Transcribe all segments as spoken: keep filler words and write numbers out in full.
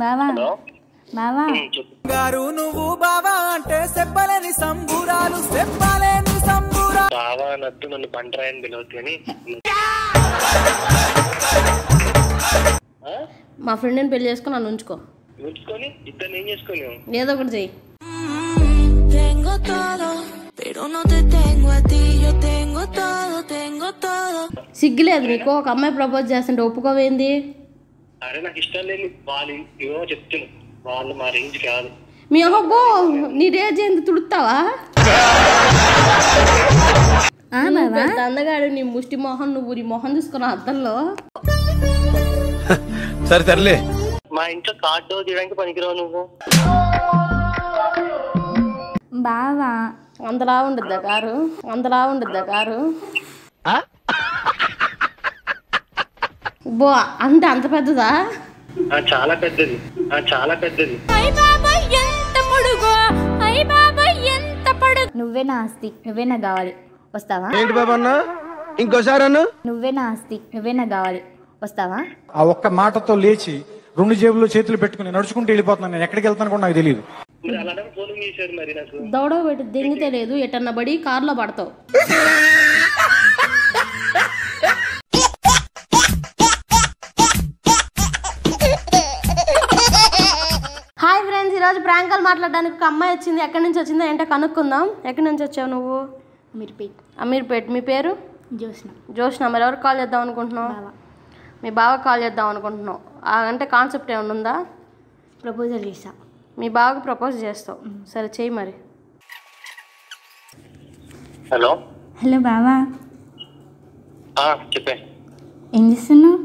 బావా బావా గారు నువ్వు బావా అంటే చెప్పలేని సంబురాలు చెప్పలేని సంబురాలు బావా నట్టు నన్ను పంటరాయని పిలవొద్దని మా ఫ్రెండ్ ని పెళ్లి చేసుకుని నన్ను ఉంచుకో ఉంచుకొని ఇద్దర్ని ఏం చేసుకునేవు ఏదో ఒకటి చెయ్యి tengo todo pero no te tengo a ti yo tengo todo tengo todo సిగ్గులేదు నీకు ఒక అమ్మాయి ప్రపోజ్ చేస్తుంటే ఒప్పుకోవేంది అరే నాకు ఇష్టం లేదు బాలి ఏమో చెప్తున్నా వాళ్ళు మా రేంజ్ కాదు మీ అమ్మగో నీ రేంజ్ ఏంది తుడుతావా ఆ బావా అందగాడు నీ ముష్టి మొహం నువ్వు నీ మొహం చూసుకున్న అద్దంలో సరే సర్లే మా ఇంట్లో కార్డు తీయడానికి పనికిరావు నువ్వు బావా అందలా ఉండద్దా కారు అందలా ఉండద్దా కారు బో అంత అంత పెద్దదా చాలా పెద్దది చాలా పెద్దది నువ్వే నా ఆస్తి నువ్వే నాకు కావాలి వస్తావా ఇంకోసారి నువ్వే నా ఆస్తి నువ్వే నాకు కావాలి వస్తావా ఆ ఒక్క మాటతో లేచి రెండు జేబులో చేతులు పెట్టుకుని నడుచుకుంటూ వెళ్ళిపోతున్నాను నేను ఎక్కడికి వెళ్తాను కూడా నాకు తెలియదు దౌడ పెట్టి దింగితే లేదు ఎటన్నా పడి కారులో పడతావు హాయ్ ఫ్రెండ్స్ ఈరోజు ప్రాంకాలు మాట్లాడడానికి ఒక అమ్మాయి వచ్చింది ఎక్కడి నుంచి వచ్చిందో ఏంటో కనుక్కుందాం ఎక్కడి నుంచి వచ్చావు నువ్వు అమీర్పేట్ అమీర్పేట్ మీ పేరు జోష్న జోష్న మరి ఎవరు కాల్ చేద్దాం అనుకుంటున్నావు మీ బావ కాల్ చేద్దాం అనుకుంటున్నావు అంటే కాన్సెప్ట్ ఏమైనా ఉందా ప్రపోజల్ చేసా మీ బాగా ప్రపోజ్ చేస్తావు సరే చెయ్యి మరి హలో హలో బావా చెప్పే ఏం చేస్తున్నావు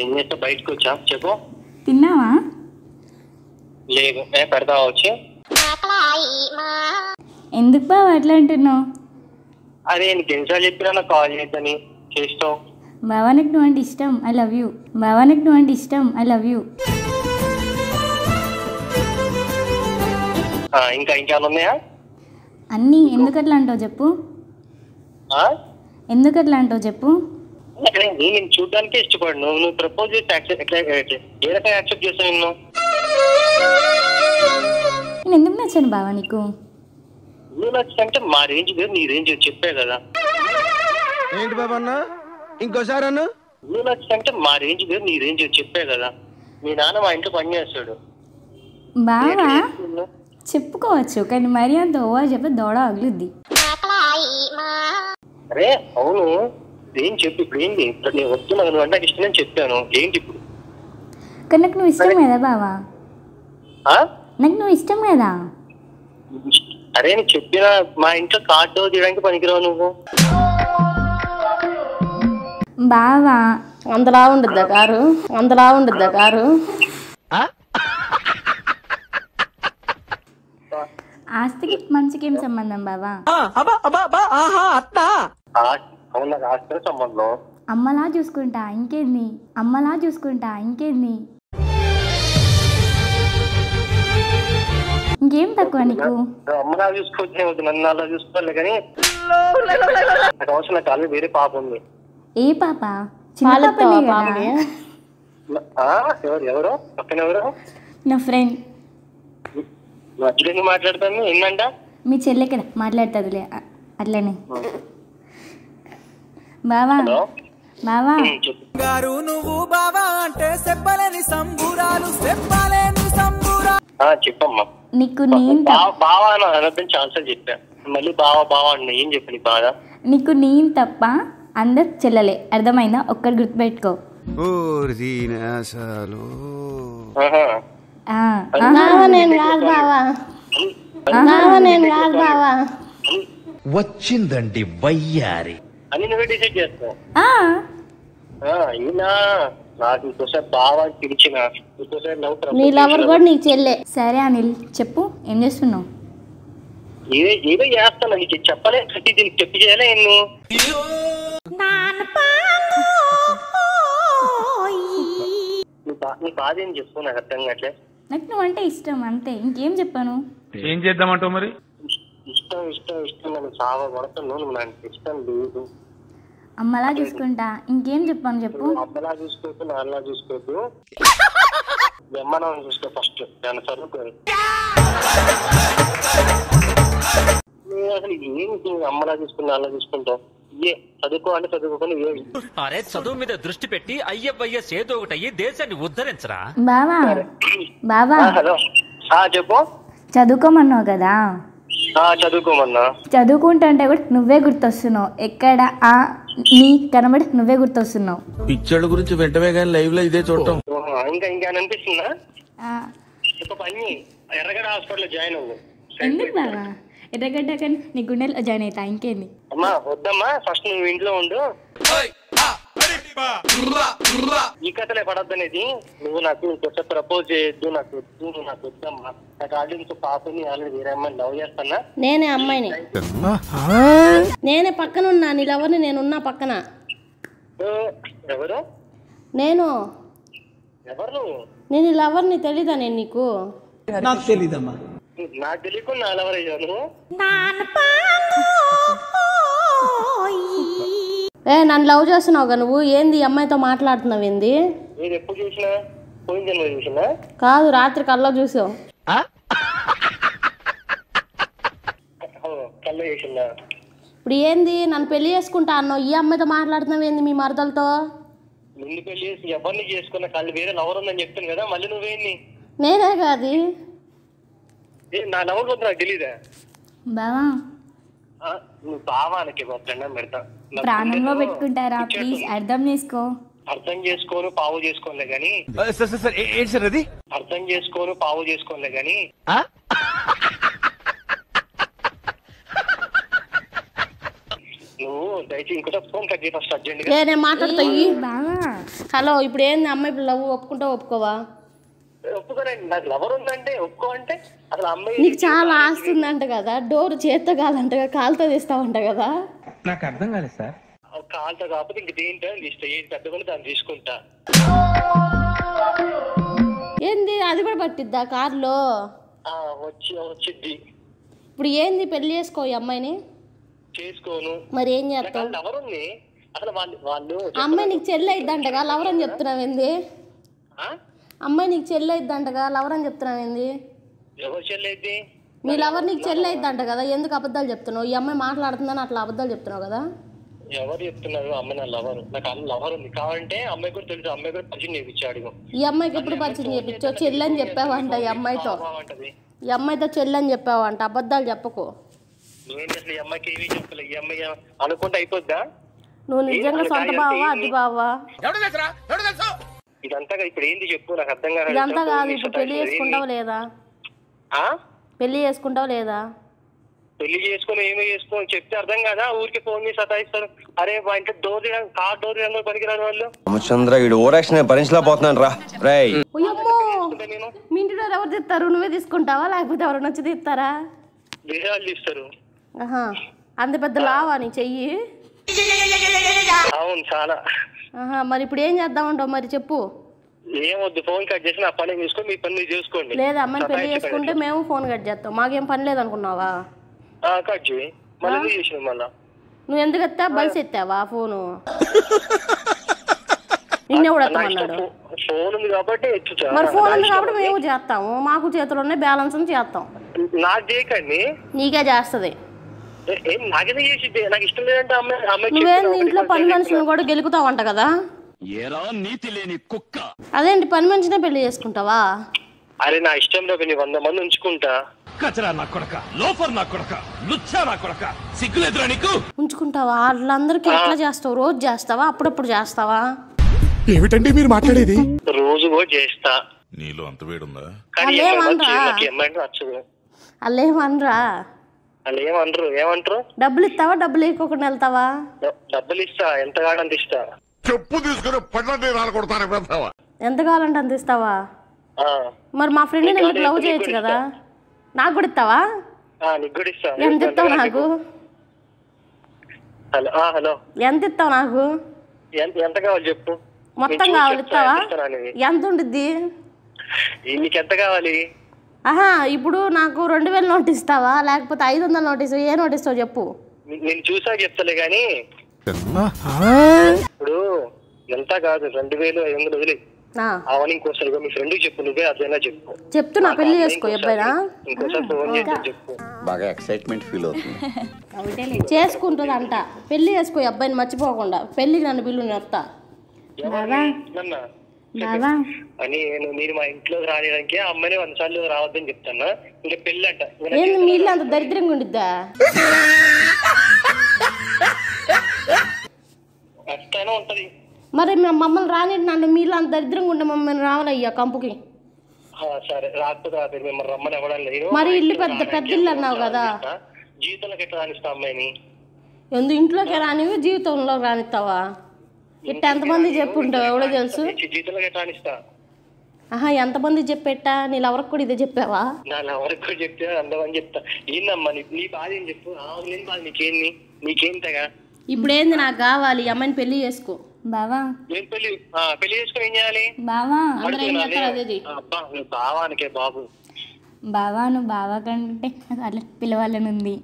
ఏం చేస్తా బయటకు వచ్చా చెప్పు తిన్నావా లేదు పెడతావా వచ్చి ఎందుకు బావా అట్లా అంటున్నావు అదే నీకు ఎన్నిసార్లు చెప్పినా నాకు కాల్ చేద్దని చేస్తావు బావా నాకు నువ్వు అంటే ఇష్టం ఐ లవ్ యూ బావా నాకు నువ్వు అంటే ఇష్టం ఐ లవ్ యూ ఇంకా ఇంకేమైనా ఉన్నాయా అన్నీ ఎందుకు అట్లా అంటావు చెప్పు ఎందుకు అట్లా అంటావు చెప్పు నేను చూడడానికి ఇష్టపడను నువ్వు ప్రపోజ్ ఏ రకంగా యాక్సెప్ట్ చేస్తాను నిన్ను నేను ఎందుకు నచ్చాను బావా నీకు నువ్వు నచ్చంటే మా రేంజ్ లేదు నీ రేంజ్ చెప్పే కదా ఏంటి బాబా ఇంకోసారి నువ్వు నచ్చంటే మా రేంజ్ లేదు నీ రేంజ్ చెప్పే కదా మీ నాన్న మా ఇంట్లో పని చేస్తాడు బావా చెప్పుకోవచ్చు కానీ మరి అంత ఓవా చెప్పి దోడ అగులుద్ది అరే అవును ఏం చెప్పు ఇప్పుడు ఏంటి నేను వస్తున్నాను అంటే ఇష్టం అని చెప్పాను ఏంటి ఇప్పుడు కానీ నాకు నువ్వు ఇష్టం కదా బావా నాకు నువ్వు ఇష్టం కదా అరే నేను చెప్పిన మా ఇంట్లో కార్డు తీయడానికి పనికిరావు నువ్వు బావా అందలా ఉండద్దా కారు అందలా ఉండద్దా కారు ఆస్తికి మంచికి ఏం సంబంధం బావా అమ్మలా చూసుకుంటా ఇంకేంది అమ్మలా చూసుకుంటా ఇంకేంది ఇంకేం తక్కువ నీకు అమ్మలా చూసుకోవచ్చు నన్ను అలా చూసుకోవాలి కానీ అవసరం వేరే పాప ఉంది ఏ పాప చిన్న ఎవరు పక్కన ఎవరు నా ఫ్రెండ్ మాట్లాడతాను ఏంటంట మీ చెల్లె కదా మాట్లాడుతుంది అట్లనే బావా బావా గారు నువ్వు బావా అంటే చెప్పలేని సంబురాలు చెప్పలేని సంబురాలు చెప్పమ్మా నీకు నేను బావా అని ఛాన్స్ చెప్పా మళ్ళీ బావా బావా అన్న ఏం చెప్పని బాధ నీకు నేను తప్ప అందరు చెల్లలే అర్థమైందా ఒక్కరు గుర్తుపెట్టుకో వచ్చిందండి వయ్యారి అని నువ్వే డిసైడ్ చేస్తావు సరే అనిల్ చెప్పు ఏం చేస్తున్నావు చెప్పలే చెప్పి చేయాలి నీ బాధ ఏం చెప్తావు నాకు అర్థం కావట్లేదు నాకు నువ్వు అంటే ఇష్టం అంతే ఇంకేం చెప్పాను ఏం చేద్దామంటావు మరి ఇష్టం ఇష్టం ఇష్టం నన్ను చాలా కొడతాను నాకు ఇష్టం లేదు అమ్మలా చూసుకుంటా ఇంకేం చెప్పాను చెప్పు అమ్మలా చూసుకోకు నాన్నలా చూసుకోకు ब्रह्मण चूसा फस्ट असल अम्मला चूसा ये చదువుకోవాలి చదువుకొని ఏయ్ अरे చదువు మీద దృష్టి పెట్టి ఐఎఫ్ఐఎస్ ఏదో ఒకటి దేశాన్ని ఉద్ధరించరా బావా బావా హలో ఆ చెప్పు చదువుకోమన్నావు కదా ఆ చదువుకోమన్నా చదువుకుంటంటే కూడా నువ్వే గుర్తొస్తున్నావు ఎక్కడ ఆ నీ కనబడి నువ్వే గుర్తొస్తున్నావు పిచ్చల గురించి వెంటనే గాని లైవ్ లో ఇదే చూడటం ఇంకా ఇంకా అనిపిస్తున్నా ఆ ఒక పని ఎర్రగడ హాస్పిటల్ జాయిన్ అవ్వు ఎందుకు బావా ఎర్రగడ్డ కానీ నీ గుండెలో జాయిన్ అవుతా ఇంకేంది అమ్మా వద్దమ్మా ఫస్ట్ నువ్వు ఇంట్లో ఉండు ఈ కథలే పడద్దనేది నువ్వు నాకు ఇంకొక ప్రపోజ్ చేయొద్దు నాకు వద్దు నాకు వద్దమ్మా నాకు ఆల్రెడీ ఇంకో పాపని ఆల్రెడీ వేరే అమ్మాయిని లవ్ చేస్తున్నా నేనే అమ్మాయిని నేనే పక్కన ఉన్నా నీ లవర్ని నేనున్నా పక్కన ఎవరు నేను ఎవరు నేను లవర్ని తెలీదా నేను నీకు నాకు తెలీదమ్మా నన్ను లవ్ చేస్తున్నావుగా నువ్వు ఏంది అమ్మాయితో మాట్లాడుతున్నావు ఏంది కాదు రాత్రి కల్లో చూసావు ఇప్పుడు ఏంది నన్ను పెళ్లి చేసుకుంటా అన్నావు ఈ అమ్మాయితో మాట్లాడుతున్నావు ఏంది మీ మరదలతో ఎవరిని చేసుకున్నా కళ్ళు వేరే లవర్ ఉందని చెప్తాను కదా మళ్ళీ నువ్వేంది నేనే కాదు నా లవర్ గురించి నాకు తెలియదా బావా నువ్వు బావానికి దండం పెడతా ప్రాణంలో పెట్టుకుంటారా ప్లీజ్ అర్థం చేసుకో అర్థం చేసుకోను పావు చేసుకోలే గానీ సార్ సార్ ఏంటి సార్ అది అర్థం చేసుకోను పావు చేసుకోలే గానీ నువ్వు దయచేసి ఇంకొక ఫోన్ కట్ చేస్తా అర్జెంట్ గా నేను మాట్లాడతా ఈ బావా హలో ఇప్పుడు ఏంది అమ్మాయి లవ్ ఒప్పుకుంటా ఒప్పుకోవా నీకు చాలా ఆస్తుందంట కదా డోర్ చేత్తో కాదంట కాలుతో తీస్తావంట కదా నాకు అర్థం కాలేదు సార్ కాలుతో కాకపోతే ఇంక దేని తీసుకుంటా ఏంది అది కూడా పట్టిద్దా కారులో వచ్చింది ఇప్పుడు ఏంది పెళ్లి చేసుకో ఈ అమ్మాయిని చేసుకోను మరి ఏం చేస్తావు అమ్మాయి నీకు చెల్లి అయిద్దంటగా లవర్ అని చెప్తున్నావు ఏంది అమ్మాయి నీకు చెల్లి అయిద్దంటగా లవర్ అని చెప్తున్నావు ఏంది మీ లవర్ నీకు చెల్లి అయిద్దంట కదా ఎందుకు అబద్ధాలు చెప్తున్నావు ఈ అమ్మాయి మాట్లాడుతుందని అట్లా అబద్ధాలు చెప్తున్నావు కదా ఎవరు చెప్తున్నారు అమ్మాయి నా లవర్ నాకు లవర్ ఉంది కావాలంటే అమ్మాయి కూడా తెలుసు అమ్మాయి కూడా పరిచయం చేయించాడు ఈ అమ్మాయికి ఎప్పుడు పరిచయం చేయించో చెల్లి అని చెప్పావంట ఈ అమ్మాయితో ఈ అమ్మాయితో చెల్లి అని చెప్పావంట అబద్ధాలు చెప్పకు అనుకుంటే అయిపోద్దా నువ్వు నిజంగా సొంత బావా అది బావా ఇదంతా ఇప్పుడు ఏంది చెప్పు నాకు అర్థం కాదు ఇదంతా కాదు ఇప్పుడు పెళ్లి చేసుకుంటావు లేదా పెళ్లి చేసుకుంటావు లేదా పెళ్లి చేసుకుని ఏమి చేసుకో చెప్తే అర్థం కదా ఊరికి ఫోన్ చేసి సతాయిస్తారు అరే మా ఇంట్లో డోర్ కార్ డోర్ పనికిరాని వాళ్ళు రామచంద్ర భరించలేకపోతున్నాను రా మీ ఇంటి డోర్ ఎవరు తీస్తారు నువ్వే తీసుకుంటావా లేకపోతే ఎవరైనా వచ్చి తీస్తారా వేరే వాళ్ళు తీస్తారు అంత పెద్ద లావా నీ చెయ్యి అవును చాలా మరి ఇప్పుడు ఏం చేద్దామంటావు మరి చెప్పు ఏమొద్దు ఫోన్ కట్ చేసి నా పని చేసుకుని మీ పని చేసుకోండి లేదా అమ్మాయి పెళ్లి చేసుకుంటే మేము ఫోన్ కట్ చేస్తాం మాకేం పని లేదనుకున్నావా కట్ చేయి మళ్ళీ చేసిన మళ్ళా నువ్వు ఎందుకు ఎత్తా బలిసి ఎత్తావా ఫోను నిన్నే కూడా అన్నాడు ఫోన్ ఉంది కాబట్టి మరి ఫోన్ ఉంది కాబట్టి మేము చేస్తాము మాకు చేతులు ఉన్నాయి బ్యాలెన్స్ చేస్తాం నాకు చేయకండి నీకే చేస్తుంది నువ్వేంది ఇంట్లో పని మనుషులను కూడా గెలుకుతావంట కదా అదేంటి పని మనిషినే పెళ్లి చేసుకుంటావా అరే నా ఇష్టంలో వంద మంది ఉంచుకుంటా ఉంచుకుంటావా వాళ్ళందరికీ ఎట్లా చేస్తావు రోజు చేస్తావా అప్పుడప్పుడు చేస్తావా ఏమిటండి మీరు మాట్లాడేది రోజు కూడా చేస్తా నీలో అంత వేడుందా అల్లేమనరా ఏమంటారు ఏమంటారు డబ్బులు ఇస్తావా డబ్బులు ఇవ్వకుండా వెళ్తావా డబ్బులు ఇస్తా ఎంత కావాలంటే ఇస్తా చెప్పు తీసుకుని పడ్డా ఎంత కావాలంటే అంత ఇస్తావా మరి మా ఫ్రెండ్ లవ్ చేయొచ్చు కదా నాకు కూడా ఇస్తావా ఎంత ఇస్తావు నాకు ఎంత ఇస్తావు నాకు ఎంత కావాలి చెప్పు మొత్తం కావాలి ఇస్తావా ఎంత ఉండిద్ది నీకు ఎంత కావాలి ఆహా ఇప్పుడు నాకు రెండు వేల నోట్ ఇస్తావా లేకపోతే ఐదు వందల నోటీసు ఏ నోటీసో చెప్పు నేను చూసా చెప్తాలే గానీ ఇప్పుడు ఎంత కాదు రెండు వేలు ఐదు వందలు వదిలే మార్నింగ్ క్వశ్చన్ గా మీ ఫ్రెండ్ కి చెప్పు, నువ్వే అదైనా చెప్పు, చెప్తూ నా పెళ్లి చేసుకో అబ్బాయినా, ఇంకోసారి ఫోన్ చేసి చెప్పు. బాగా ఎక్సైట్‌మెంట్ ఫీల్ అవుతుంది. అవుటేలే చేసుకుంటదంట, పెళ్లి చేసుకో అబ్బాయిని మర్చిపోకుండా, పెళ్లికి నన్ను బిల్లు నేస్తా. బావా నాన్న బావా అని నేను మీరు మా ఇంట్లో రానిరంకే అమ్మనే వందసార్లు రావద్దని చెప్తానా, ఇంకా పెళ్లి అంట. ఏంది మీ ఇల్లు అంత దరిద్రంగా ఉండిద్దా? అట్లానే ఉంటది. మరి మమ్మల్ని రాని నన్ను మీలో అంత దరిద్రంగా ఉండే మమ్మల్ని రావాలయ్యా కంపుకి. మరి ఇల్లు పెద్ద పెద్ద ఇల్లు అన్నావు కదా, ఎందు ఇంట్లోకి రానివి జీవితంలో రానిస్తావా? ఇట్ట ఎంతమంది చెప్పుంటావు ఎవడో తెలుసు. ఆహా, ఎంతమంది చెప్పేట? నీళ్ళు ఎవరికి కూడా ఇదే చెప్పావా? ఇప్పుడు ఏంది నాకు కావాలి, అమ్మాయిని పెళ్లి చేసుకో బావా. నేను పెళ్లి పెళ్లి చేసుకుని ఏం చేయాలి బావా? బావానికే బాబు, బావా నువ్వు బావా కంటే అట్లా పిలవాలని ఉంది.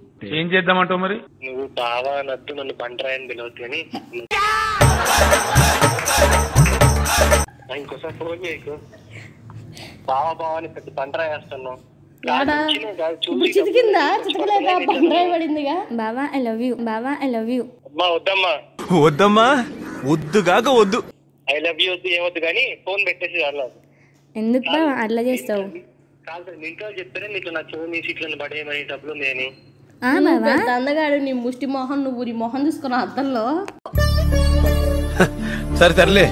ఏం చేద్దామంటావు మరి? నువ్వు బావా నద్దు, నన్ను బంటరాయని పిలవద్దు అని. ఇంకోసారి ఫోన్ చేయకు. బావా బావా అని పెద్ద బంటరాయి వేస్తున్నావు. బావా ఐ లవ్ యూ, బావా ఐ లవ్ యూ. వద్దమ్మా వద్దమ్మా వద్దు కాక వద్దు. ఐ లవ్ యూ వద్దు, ఏమొద్దు కానీ ఫోన్ పెట్టేసి అలా. ఎందుకు బావ అట్లా చేస్తావు? ఇంట్లో చెప్తానే నీకు నా చెవుని సీట్లను పడేయమనేటప్పుడు నేను అందగాడు నీ ముష్టి మొహం, నువ్వు నీ మొహం చూసుకున్న అద్దంలో. సరే సర్లే.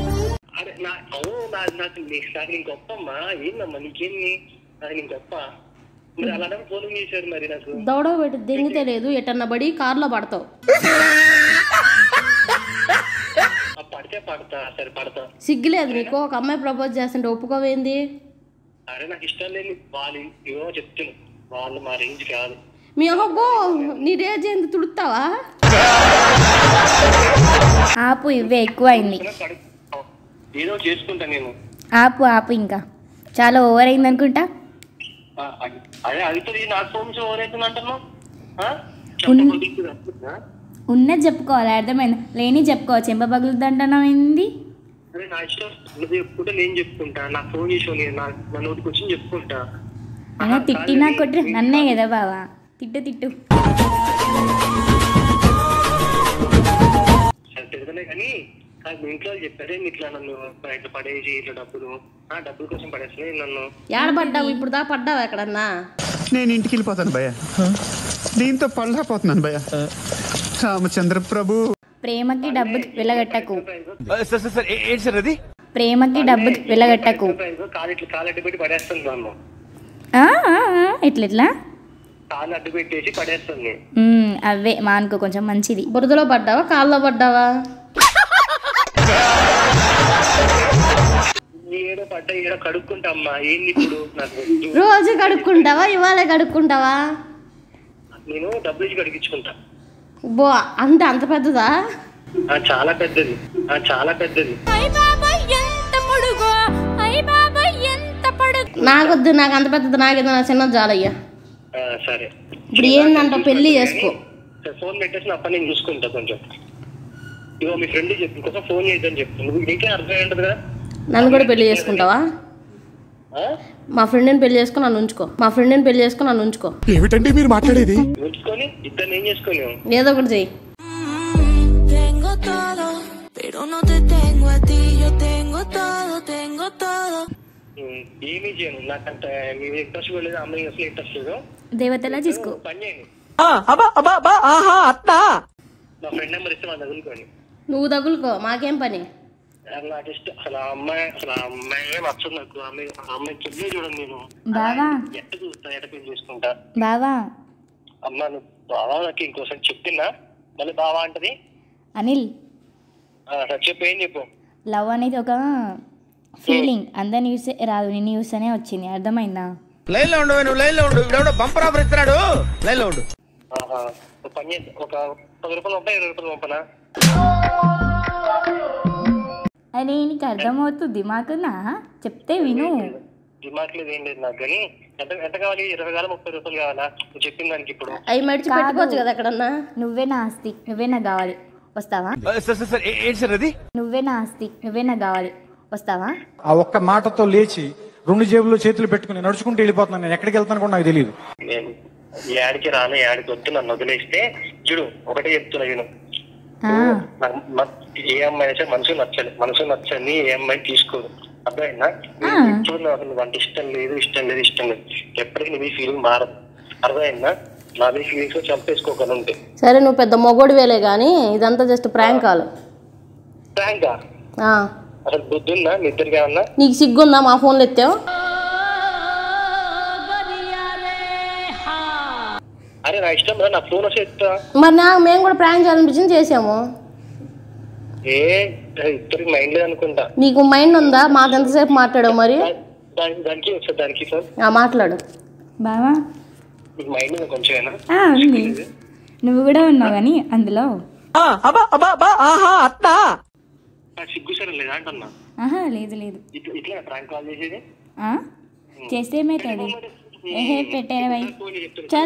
అరే నా అవును నాకు నేను గొప్పమ్మా. ఏందమ్మా నీకేమి నేను గొప్ప? మరి అలానే ఫోన్ చేశారు మరి నాకు. దౌడ పెట్టి దెంగితే లేదు, ఎటన్నా పడి కారులో పడతావు. సిగ్గులేదు నీకు? ఒక అమ్మాయి ప్రపోజ్ చేస్తుంటే ఒప్పుకోవేంది? మీ అమ్మగో నీ రేజ్ ఏంది తుడుతావా? ఆపు, ఇవే ఎక్కువ అయింది. ఆపు ఆపు, ఇంకా చాలా ఓవర్ అయింది అనుకుంటా. ఉన్నది చెప్పుకోవాలి, అర్థమైంది. లేని చెప్పుకోవచ్చు, చెంప పగులుద్దంటున్నావు ఏంది? తిట్టినా కొట్టు నన్నే కదా బావా, తిట్టు తిట్టు. ఏడబడ్డావు ఇప్పుడు దా? పడ్డావు ఎక్కడన్నా? నేను ఇంటికి వెళ్ళిపోతాను భయ్యా, దీంతో పళ్ళపోతున్నాను భయ్యా. రామచంద్ర ప్రభు, ప్రేమకి డబ్బుకి వెలగట్టకు. ప్రేమకి డబ్బుకి వెలగట్టకు. ఎట్లెట్లా అవే మా అనుకో, కొంచెం మంచిది. బురదలో పడ్డావా కాళ్ళలో పడ్డావా? రోజు కడుక్కుంటావా? ఇవాళ కడుక్కుంటావా? నేను డబ్బులు ఇచ్చి కడిగించుకుంటా. బో అంటే అంత పెద్దదా? చాలా పెద్దది, చాలా పెద్దది. నాకొద్దు, నాకు అంత పెద్దది నాకేదో, నా చిన్న జాలయ్యా. సరే ఇప్పుడు ఏందంట? పెళ్లి చేసుకో. ఫోన్ పెట్టేసి నా పని నేను చూసుకుంటా. కొంచెం ఇగో మీ ఫ్రెండ్ చెప్పు, కొంచెం ఫోన్ చేద్దాం చెప్పు. నువ్వు నీకే అర్థం ఏంటది కదా? నన్ను కూడా పెళ్లి చేసుకుంటావా? మా ఫ్రెండ్ని పెళ్లి చేసుకుని నన్ను ఉంచుకో. మా ఫ్రెండ్ని పెళ్లి చేసుకుని నన్ను ఉంచుకో. ఏమిటండి మీరు మాట్లాడేది? ఉంచుకొని ఇద్దరిని ఏం చేసుకోలేము, ఏదో ఒకటి చెయ్యి. ఏమీ చేయను, నాకంత ఇంట్రెస్ట్ లేదు. అమ్మాయి అసలు ఇంట్రెస్ట్ లేదు. దేవతలా చేసుకో, పని చేయండి. మా ఫ్రెండ్ నెంబర్ ఇస్తే మనం తగులుకోండి. నువ్వు తగులుకో, మాకేం పని. ఇంకోసారి చెప్తున్నా మళ్ళీ బావా అంటది. అనిల్ చెప్పేం చెప్పు. లవ్ అనేది ఒక ఫీలింగ్, అందరినీ చూసే రాదు, నిన్ను చూస్తేనే వచ్చింది, అర్థమైందా? లైన్ లో ఉండు, నువ్వు లైన్ లో ఉండు. ఇప్పుడు బంపర్ ఆఫర్ ఇస్తున్నాడు, లైన్ లో ఉండు. పని చేసి ఒక పది రూపాయలు పంపా, ఇరవై రూపాయలు పంపనా? అరే నీకు అర్థమవుతుంది దిమాకు నా, చెప్తే విను. దిమాకు లేదు ఏం లేదు నాకు, కానీ ఎంత కావాలి? ఇరవై కావాలి, ముప్పై రూపాయలు కావాలా? నువ్వు చెప్పిన దానికి ఇప్పుడు అవి మడిచి పెట్టుకోవచ్చు కదా ఎక్కడన్నా. నువ్వే నా ఆస్తి, నువ్వే నాకు కావాలి, వస్తావా? నువ్వే నా ఆస్తి, నువ్వే నాకు కావాలి, వస్తావా? ఆ ఒక్క మాటతో లేచి రెండు జేబుల్లో చేతులు పెట్టుకుని నడుచుకుంటూ వెళ్ళిపోతున్నాను. నేను ఎక్కడికి వెళ్తాను కూడా నాకు తెలియదు. యాడికి రాను, యాడికి వద్దు, నన్ను వదిలేస్తే చూడు ఒకటే చెప్తున్నా, నేను ఏ అమ్మాయి అయితే మనసు నచ్చదు, మనసు నచ్చని ఏ అమ్మాయి తీసుకోదు, అర్థమైనా? ఇప్పుడు నాకు నువ్వంటే ఇష్టం లేదు, ఇష్టం లేదు, ఇష్టం లేదు, ఎప్పటికీ నువ్వు ఈ ఫీలింగ్ మారదు, అర్థమైనా? నాది ఫీలింగ్స్ చంపేసుకోకుండా ఉంటాయి. సరే నువ్వు పెద్ద మొగోడు వేలే గానీ ఇదంతా జస్ట్ ప్రాంక్ కాల్. ప్రాంకా? అసలు బుద్ధున్నా మీ ఇద్దరికి? ఏమన్నా నీకు సిగ్గుందా? మా ఫోన్లు ఎత్తావు. అరే నా ఇష్టం రా, నా ఫోన్ వస్తే ఎత్తా. మరి నాకు మేము కూడా ప్రాంక్ చేయాలనిపించింది చేసాము. ఏ ఇద్దరికి మైండ్ లేదు అనుకుంటా. నీకు మైండ్ ఉందా? మాకు ఎంతసేపు మాట్లాడావు మరి? దానికి ఒకసారి దానికి సార్ మాట్లాడు బావా. నీకు మైండ్ ఉందా కొంచెం? నువ్వు కూడా ఉన్నావు కానీ అందులో సిగ్గు సరే లేదా అంటున్నా. లేదు లేదు ఇట్లా ప్రాంక్ కాల్ చేసేది చేస్తే ఏమైతుంది? పెట్టారా?